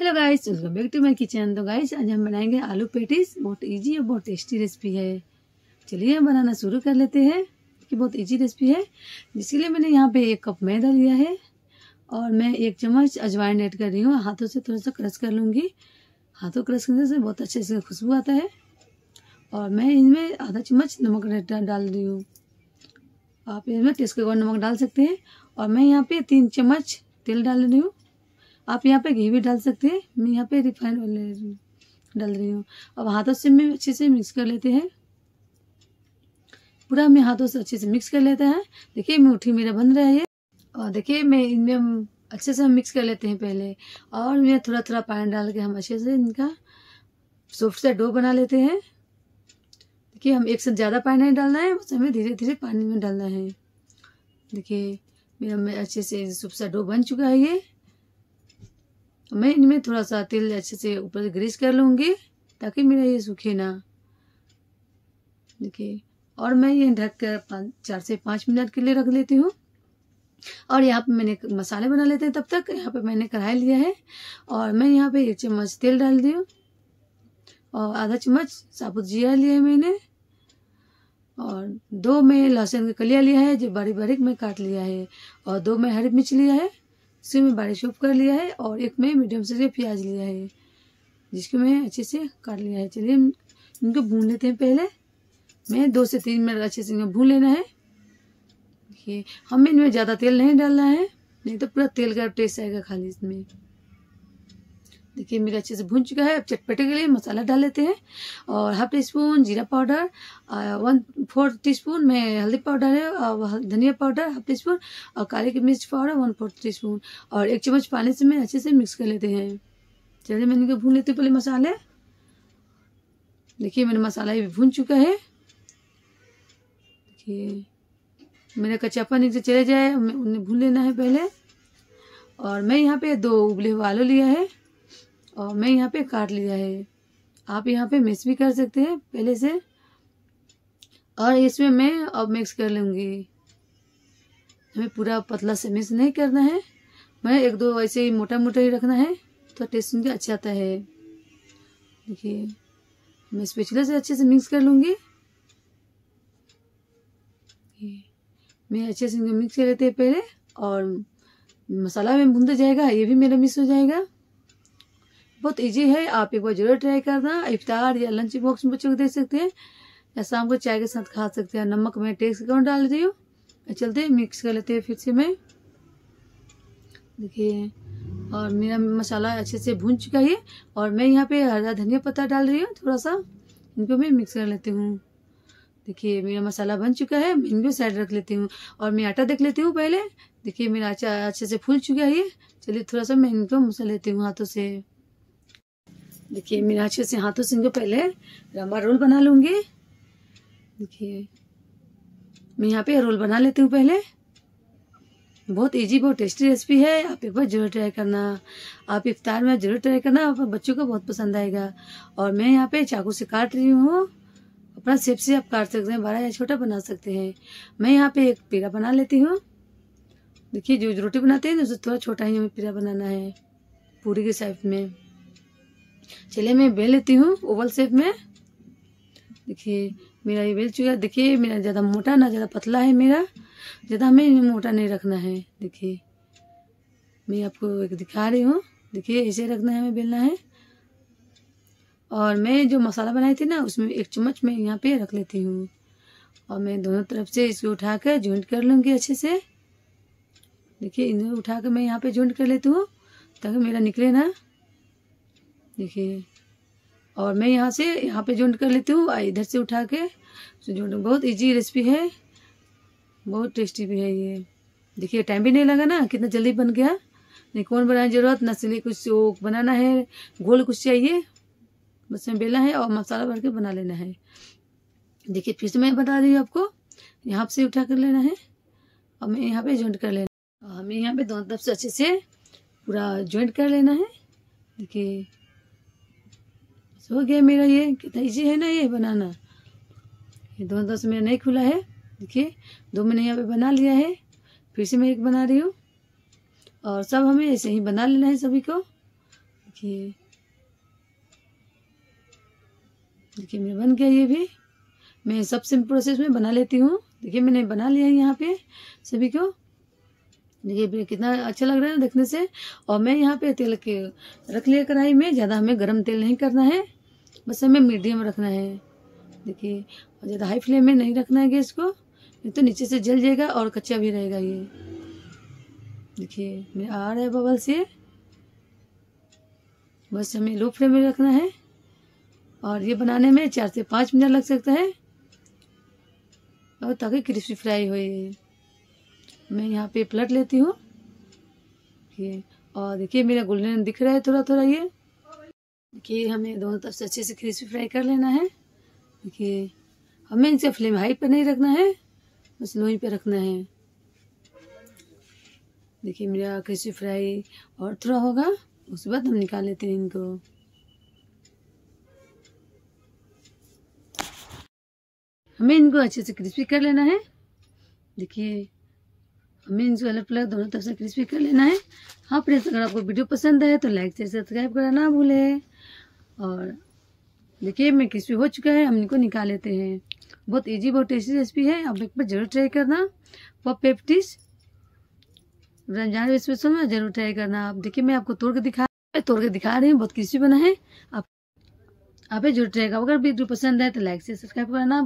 Hello guys, welcome back to my kitchen. तो guys आज हम बनाएंगे आलू पेटीज। बहुत इजी और बहुत टेस्टी रेसिपी है। चलिए हम बनाना शुरू कर लेते हैं। कि बहुत इजी रेसिपी है, जिसके लिए मैंने यहाँ पे 1 कप मैदा लिया है और मैं 1 चम्मच अजवाइन ऐड कर रही हूँ। हाथों से थोड़ा सा क्रश कर लूँगी। हाथों क्रश करने से बहुत अच्छे से खुशबू आता है। और मैं इनमें आधा चम्मच नमक डाल रही हूँ। आप इसमें टेस्ट के अकॉर्डिंग नमक डाल सकते हैं। और मैं यहाँ पर 3 चम्मच तेल डाल रही हूँ। आप यहाँ पे घी भी डाल सकते हैं। मैं यहाँ पे रिफाइंड ऑयल डाल रही हूँ। अब हाथों से मैं अच्छे से मिक्स कर लेते हैं। पूरा मैं हाथों से अच्छे से मिक्स कर लेता है। देखिए मुट्ठी मेरा बन रहा है। और देखिए मैं इनमें अच्छे से मिक्स कर लेते हैं पहले। और मैं थोड़ा थोड़ा पानी डाल के हम अच्छे से इनका सॉफ्ट सा डो बना लेते हैं। देखिए हम एक साथ ज़्यादा पानी नहीं डालना है, बस हमें धीरे धीरे पानी में डालना है। देखिए मेरा अच्छे से सॉफ्ट सा डो बन चुका है। ये मैं इनमें थोड़ा सा तेल अच्छे से ऊपर से ग्रीस कर लूँगी ताकि मेरा ये सूखे ना। देखिए और मैं ये ढक कर 4 से 5 मिनट के लिए रख लेती हूँ। और यहाँ पे मैंने मसाले बना लेते हैं। तब तक यहाँ पे मैंने कढ़ाई लिया है और मैं यहाँ पे 1 चम्मच तेल डाल दी हूँ और आधा चम्मच साबुत जीरा लिया है मैंने। और 2 में लहसुन की कलियाँ लिया है जो बारीक बारीक में काट लिया है। और 2 में हरी मिर्च लिया है, इसी में बारीक चॉप कर लिया है। और 1 में मीडियम साइज प्याज लिया है जिसको मैं अच्छे से काट लिया है। चलिए इनको भून लेते हैं। पहले मैं 2 से 3 मिनट अच्छे से इनको भून लेना है। देखिए हमें इनमें ज़्यादा तेल नहीं डालना है, नहीं तो पूरा तेल का टेस्ट आएगा खाली इसमें। देखिए मेरा अच्छे से भून चुका है। अब चटपटे के लिए मसाला डाल लेते हैं। और 1/2 टीस्पून जीरा पाउडर, 1/4 टीस्पून में हल्दी पाउडर है और धनिया पाउडर 1/2 टीस्पून और काली मिर्च पाउडर 1/4 टीस्पून। और 1 चम्मच पानी से मैं अच्छे से मिक्स कर लेते हैं। चलिए मैंने इनको भून लेती हूँ पहले मसाले। देखिए मैंने मसाला भी भून चुका है। देखिए मेरा कच्चापन इनसे चले जाए हमें उन्हें भून लेना है पहले। और मैं यहाँ पे 2 उबले हुए आलू लिया है और मैं यहाँ पे काट लिया है। आप यहाँ पे मिक्स भी कर सकते हैं पहले से। और इसमें मैं अब मिक्स कर लूँगी। हमें पूरा पतला से मिक्स नहीं करना है, मैं 1-2 ऐसे ही मोटा मोटा ही रखना है तो टेस्ट उनका अच्छा आता है। देखिए मैं स्पैचुला से अच्छे से मिक्स कर लूँगी। मैं अच्छे से मिक्स कर लेते हैं पहले। और मसाला में भूनता जाएगा, ये भी मेरा मिक्स हो जाएगा। बहुत इजी है, आप एक बार जरूर ट्राई करना। इफ्तार या लंच बॉक्स में बच्चों को दे सकते हैं या शाम को चाय के साथ खा सकते हैं। नमक मैं टेस्ट के अकॉर्डिंग डाल रही हूँ। चलते मिक्स कर लेते हैं फिर से मैं। देखिए और मेरा मसाला अच्छे से भून चुका है। और मैं यहाँ पे हरा धनिया पत्ता डाल रही हूँ थोड़ा सा, इनको मैं मिक्स कर लेती हूँ। देखिए मेरा मसाला बन चुका है, मैं इनको साइड रख लेती हूँ। और मैं आटा देख लेती हूँ पहले। देखिए मेरा आटा अच्छे से फूल चुका है। चलिए थोड़ा सा मैं इनको मसा लेती हूँ हाथों से। देखिए मैं अच्छे से हाथों से इनको पहले लंबा रोल बना लूँगी। देखिए मैं यहाँ पे रोल बना लेती हूँ पहले। बहुत इजी, बहुत टेस्टी रेसिपी है, आप एक बार जरूर ट्राई करना। आप इफ्तार में जरूर ट्राई करना, आप बच्चों को बहुत पसंद आएगा। और मैं यहाँ पे चाकू से काट रही हूँ। अपना शेप से आप काट सकते हैं, बड़ा या छोटा बना सकते हैं। मैं यहाँ पे एक पेड़ा बना लेती हूँ। देखिए जो रोटी बनाते हैं उससे थोड़ा छोटा ही हमें पेड़ा बनाना है, पूरी के साइज में। चलिए मैं बेल लेती हूँ ओवल शेप में। देखिए मेरा ये बेल चुका है। देखिए मेरा ज़्यादा मोटा ना ज़्यादा पतला है, मेरा ज़्यादा हमें मोटा नहीं रखना है। देखिए मैं आपको एक दिखा रही हूँ। देखिए ऐसे रखना है, हमें बेलना है। और मैं जो मसाला बनाई थी ना उसमें 1 चम्मच मैं यहाँ पे रख लेती हूँ। और मैं दोनों तरफ से इसको उठा कर जॉइंट कर लूँगी अच्छे से। देखिए इन्हें उठा कर मैं यहाँ पर जॉइंट कर लेती हूँ ताकि मेरा निकले ना। देखिए और मैं यहाँ से यहाँ पे जॉइंट कर लेती हूँ, इधर से उठा के जॉइंट। बहुत इजी रेसिपी है, बहुत टेस्टी भी है ये। देखिए टाइम भी नहीं लगा ना, कितना जल्दी बन गया। नहीं कौन बनाने ज़रूरत ना, सिले कुछ बनाना है, गोल कुछ चाहिए, बस में बेला है और मसाला भर के बना लेना है। देखिए फिर से मैं बता रही हूँ आपको, यहाँ से उठा कर लेना है और मैं यहाँ पर जॉइंट कर लेना। और हमें यहाँ पर दोनों तरफ से अच्छे से पूरा जॉइंट कर लेना है। देखिए हो गया मेरा ये। कितना ईजी है ना ये बनाना। ये दोनों तरफ से मेरा नहीं खुला है। देखिए 2 मैंने यहाँ पे बना लिया है, फिर से मैं एक बना रही हूँ। और सब हमें ऐसे ही बना लेना है सभी को। देखिए देखिए मेरा बन गया। ये भी मैं सब सिंपल प्रोसेस में बना लेती हूँ। देखिए मैंने बना लिया है यहाँ पे सभी को। देखिए कितना अच्छा लग रहा है देखने से। और मैं यहाँ पे तेल के रख लिया कढ़ाई में। ज़्यादा हमें गर्म तेल नहीं करना है, बस हमें मीडियम रखना है। देखिए ज़्यादा हाई फ्लेम में नहीं रखना है गैस को, नहीं तो नीचे से जल जाएगा और कच्चा भी रहेगा। ये देखिए मेरा आ रहा है बबल से। बस हमें लो फ्लेम में रखना है और ये बनाने में 4 से 5 मिनट लग सकता है, और ताकि क्रिस्पी फ्राई हो। मैं यहाँ पे पलट लेती हूँ ये। और देखिए मेरा गोल्डन दिख रहा है थोड़ा थोड़ा। ये देखिए हमें दोनों तरफ से अच्छे से क्रिस्पी फ्राई कर लेना है। देखिए हमें इनसे फ्लेम हाई पर नहीं रखना है, बस लो ही पे रखना है। देखिए मेरा क्रिस्पी फ्राई और थोड़ा होगा, उसके बाद हम निकाल लेते हैं इनको। हमें इनको अच्छे से क्रिस्पी कर लेना है। देखिए हमें इनको अलग अलग दोनों तरफ से क्रिस्पी कर लेना है। हाँ फ्रेंड्स, अगर आपको वीडियो पसंद आए तो लाइक शेयर सब्सक्राइब करना ना भूलें। और देखिए मैं क्रिस्पी हो चुका है, हम इनको निकाल लेते हैं। बहुत इजी, बहुत टेस्टी रेसिपी है, आप एक बार जरूर ट्राई करना। पफ पैटीज रमजान स्पेशल में जरूर ट्राई करना आप। देखिए मैं आपको तोड़ के दिखा रही हूँ, बहुत क्रिस्पी बना है। आप जरूर ट्राई करो। अगर वीडियो पसंद आए तो लाइक शेयर सब्सक्राइब करना।